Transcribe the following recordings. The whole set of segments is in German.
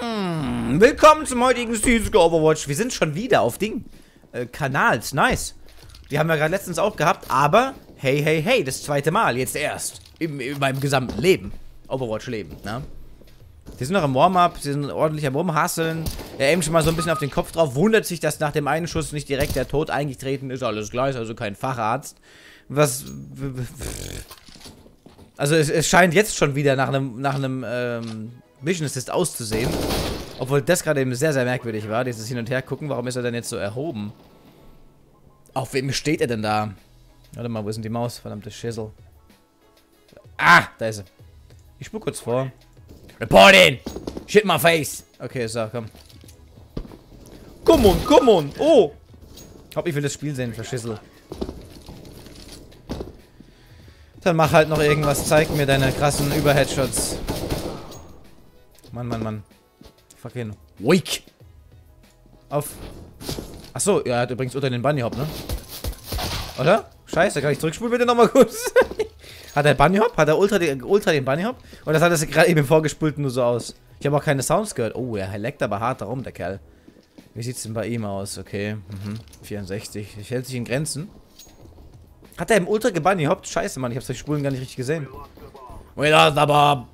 Willkommen zum heutigen Süßke Overwatch. Wir sind schon wieder auf Ding Kanals, nice. Die haben wir gerade letztens auch gehabt, aber hey, hey, hey, das zweite Mal, jetzt erst in meinem gesamten Leben, Overwatch-Leben, ne? Die sind noch im Warm-Up, sie sind ordentlich am Rumhasseln. Er aimt schon mal so ein bisschen auf den Kopf drauf, wundert sich, dass nach dem einen Schuss nicht direkt der Tod eingetreten ist. Alles gleich, also kein Facharzt. Was... Also es scheint jetzt schon wieder nach einem Vision Assist auszusehen. Obwohl das gerade eben sehr, sehr merkwürdig war, dieses Hin- und Her-Gucken. Warum ist er denn jetzt so erhoben? Auf wem steht er denn da? Warte mal, wo ist denn die Maus? Verdammte Schissel. Ah, da ist sie. Ich spuck kurz vor. Reporting! Shit my face! Okay, so, komm. Come on, come on! Oh! Ich hoffe, ich will das Spiel sehen, Verschissel. Dann mach halt noch irgendwas. Zeig mir deine krassen Überheadshots. Mann, Mann, Mann. Fucking weak! Auf. Achso, ja, er hat übrigens unter den Bunny Hop, ne? Oder? Scheiße, kann ich zurückspulen bitte nochmal kurz? Hat er Bunny Hop? Hat er ultra den Bunny Hop? Und das hat er gerade eben vorgespult nur so aus. Ich habe auch keine Sounds gehört. Oh, er leckt aber hart darum, der Kerl. Wie sieht's denn bei ihm aus? Okay, 64. Ich hält sich in Grenzen. Hat er im Ultra gebunny hoppt? Scheiße, Mann, ich hab's durch Spulen gar nicht richtig gesehen. We lost the bomb.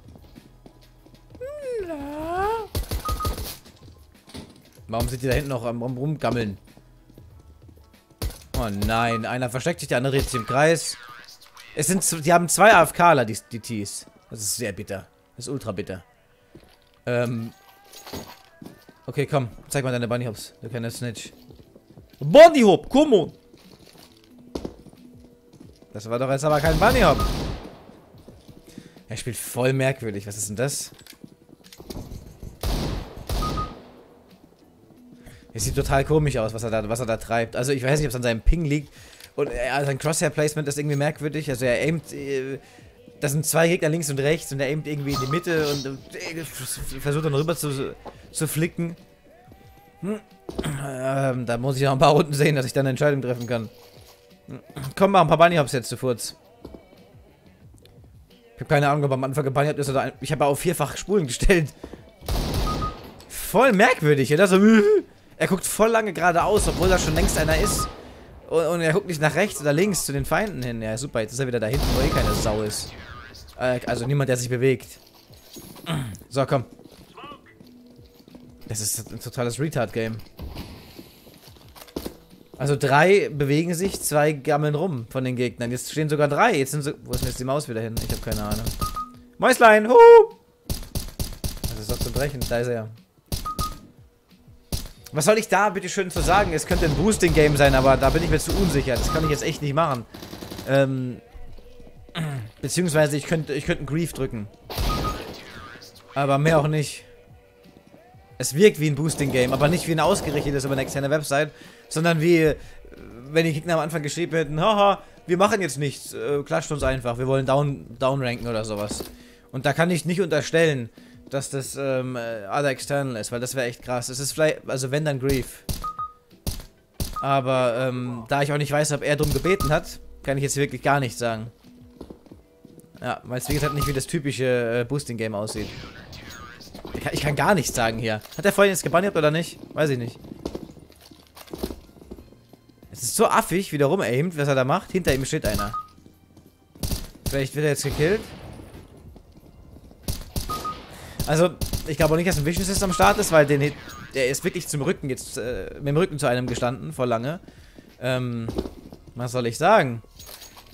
Warum sind die da hinten noch am rumgammeln? Oh nein, einer versteckt sich, der andere dreht sich im Kreis. Die haben zwei AFKler, die Tees. Das ist sehr bitter. Das ist ultra bitter. Okay, komm. Zeig mal deine Bunny Hops. Du kannst Snitch. Bunny Hop, komm on! Das war doch jetzt aber kein Bunny Hop. Er spielt voll merkwürdig. Was ist denn das? Es sieht total komisch aus, was er da treibt. Also ich weiß nicht, ob es an seinem Ping liegt. Und sein Crosshair-Placement ist irgendwie merkwürdig. Also er aimt... Da sind zwei Gegner links und rechts und er aimt irgendwie in die Mitte und versucht dann rüber zu flicken. Da muss ich noch ein paar Runden sehen, dass ich dann eine Entscheidung treffen kann. Komm, mal ein paar Bunny-Hops jetzt zu Furz. Ich habe keine Ahnung, ob er am Anfang gebunny-hopt ist oder... Ich habe auch 4-fach Spulen gestellt. Voll merkwürdig, oder? So, er guckt voll lange geradeaus, obwohl da schon längst einer ist. Und er guckt nicht nach rechts oder links zu den Feinden hin. Ja, super, jetzt ist er wieder da hinten, wo eh keine Sau ist. Also niemand, der sich bewegt. So, komm. Das ist ein totales Retard-Game. Also 3 bewegen sich, 2 gammeln rum von den Gegnern. Jetzt stehen sogar 3. Jetzt sind so... Wo ist denn jetzt die Maus wieder hin? Ich habe keine Ahnung. Mäuslein, huhu! Das ist doch zu brechen. Da ist er ja. Was soll ich da bitte schön zu sagen? Es könnte ein Boosting-Game sein, aber da bin ich mir zu unsicher. Das kann ich jetzt echt nicht machen. Beziehungsweise ich könnte einen Grief drücken. Aber mehr auch nicht. Es wirkt wie ein Boosting-Game, aber nicht wie ein ausgerichtetes über eine externe Website, sondern wie, wenn die Gegner am Anfang geschrieben hätten, haha, wir machen jetzt nichts, klatscht uns einfach, wir wollen downranken oder sowas. Und da kann ich nicht unterstellen, dass das Other External ist, weil das wäre echt krass. Es ist vielleicht, also wenn, dann Grief. Aber da ich auch nicht weiß, ob er drum gebeten hat, kann ich jetzt wirklich gar nichts sagen. Ja, weil es wie gesagt nicht wie das typische Boosting-Game aussieht. Ich kann gar nichts sagen hier. Hat er vorhin jetzt gebannt oder nicht? Weiß ich nicht. Es ist so affig, wie der rumaimt, was er da macht. Hinter ihm steht einer. Vielleicht wird er jetzt gekillt. Also, ich glaube auch nicht, dass ein Vision Assist am Start ist, weil der ist wirklich zum Rücken jetzt, mit dem Rücken zu einem gestanden, vor lange. Was soll ich sagen?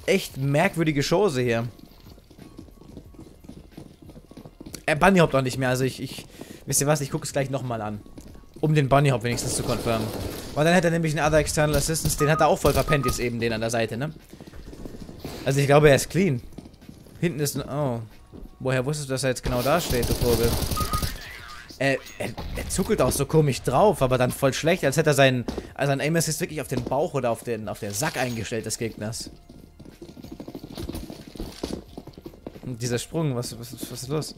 Echt merkwürdige Chose hier. Er Bunny Hop doch nicht mehr, also wisst ihr was, ich gucke es gleich nochmal an. Um den Bunny Hop wenigstens zu confirmen. Weil dann hätte er nämlich einen Other External Assistance, den hat er auch voll verpennt jetzt eben, den an der Seite, ne? Also ich glaube, er ist clean. Hinten ist ein... Oh... Woher wusstest du, dass er jetzt genau da steht, du Vogel? Er zuckelt auch so komisch drauf, aber dann voll schlecht, als hätte er seinen Aim Assist wirklich auf den Bauch oder auf den Sack eingestellt des Gegners. Und dieser Sprung, was ist los?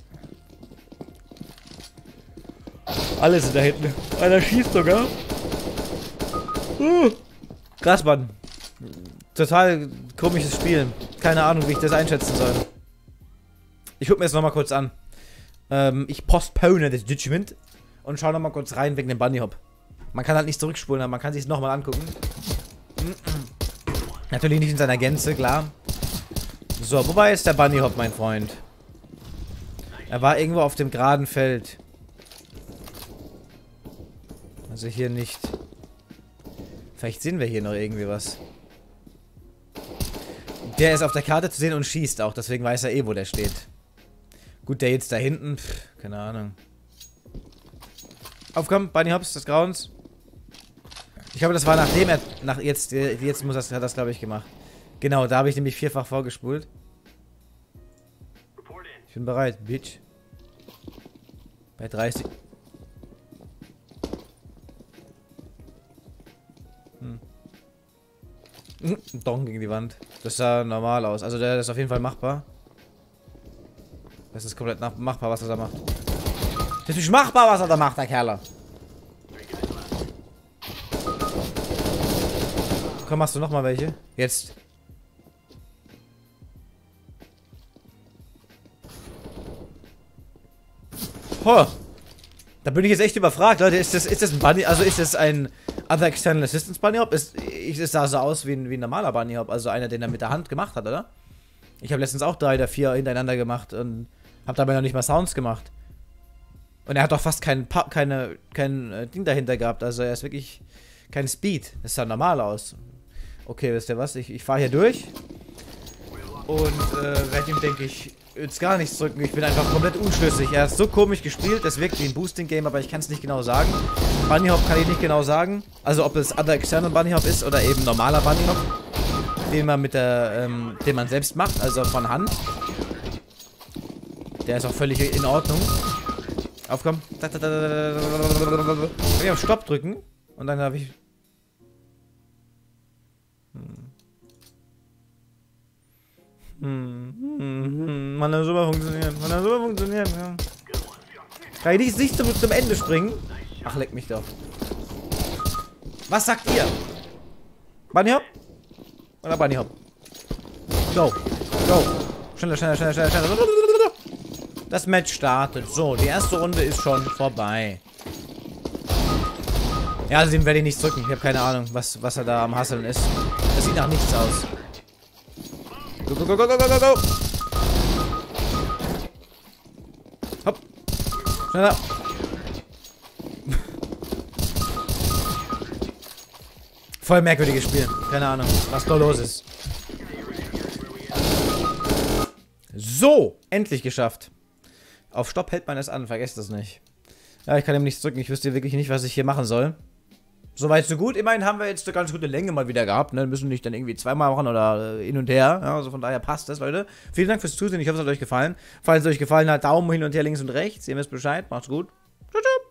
Alle sind da hinten. Einer schießt sogar. Krass, Mann. Total komisches Spiel. Keine Ahnung, wie ich das einschätzen soll. Ich guck mir das nochmal kurz an. Ich postpone das Judgment. und schauen nochmal kurz rein wegen dem Bunny Hop. Man kann halt nicht zurückspulen, aber man kann sich es nochmal angucken. Natürlich nicht in seiner Gänze, klar. So, wobei ist der Bunny Hop, mein Freund? Er war irgendwo auf dem geraden Feld. Also hier nicht. Vielleicht sehen wir hier noch irgendwie was. Der ist auf der Karte zu sehen und schießt auch, deswegen weiß er eh, wo der steht. Gut, der jetzt da hinten, pff, keine Ahnung. Aufkommen, Bunny Hops des Grauens. Ich glaube, das war nachdem er, jetzt muss das, hat das glaube ich gemacht. Genau, da habe ich nämlich vierfach vorgespult. Ich bin bereit, Bitch. Bei 30. Donk gegen die Wand. Das sah normal aus. Also der ist auf jeden Fall machbar. Das ist komplett machbar, was er da macht. Das ist machbar, was er da macht, der Kerl. Komm, hast du nochmal welche? Jetzt. Ho! Da bin ich jetzt echt überfragt, Leute. Ist das ein Bunny? Also ist das ein Other External Assistance Bunny Hop? Es sah so aus wie ein normaler Bunny Hop. Also einer, den er mit der Hand gemacht hat, oder? Ich habe letztens auch 3 oder 4 hintereinander gemacht und habe dabei noch nicht mal Sounds gemacht. Und er hat doch fast kein Ding dahinter gehabt. Also er ist wirklich kein Speed. Das sah normal aus. Okay, wisst ihr was? Ich fahre hier durch. Und werde ihm, denke ich, jetzt gar nichts drücken. Ich bin einfach komplett unschlüssig. Er ist so komisch gespielt. Das wirkt wie ein Boosting-Game, aber ich kann es nicht genau sagen. Bunny Hop kann ich nicht genau sagen. Also ob es Other External Bunny Hop ist oder eben normaler Bunny Hop, den man mit der, den man selbst macht, also von Hand. Der ist auch völlig in Ordnung. Aufkommen. Kann ich auf Stopp drücken und dann habe ich. Man hat super funktioniert. Ja. Kann ich nicht zum Ende springen? Ach, leck mich doch. Was sagt ihr? Bunny Hop? Oder Bunny Hop? Go. Go. Schneller. Das Match startet. So, die erste Runde ist schon vorbei. Ja, also den werde ich nicht drücken. Ich habe keine Ahnung, was er da am Hasseln ist. Das sieht nach nichts aus. Go. Hopp. Schneller. Voll merkwürdiges Spiel. Keine Ahnung, was da los ist. So, endlich geschafft. Auf Stopp hält man es an, vergesst das nicht. Ja, ich kann ihm nichts drücken. Ich wüsste wirklich nicht, was ich hier machen soll. Soweit so gut. Immerhin haben wir jetzt eine ganz gute Länge mal wieder gehabt. Ne? Müssen nicht dann irgendwie zweimal machen oder hin und her. Ja, also von daher passt das, Leute. Vielen Dank fürs Zusehen. Ich hoffe, es hat euch gefallen. Falls es euch gefallen hat, Daumen hin und her, links und rechts. Ihr wisst Bescheid. Macht's gut. Tschüss.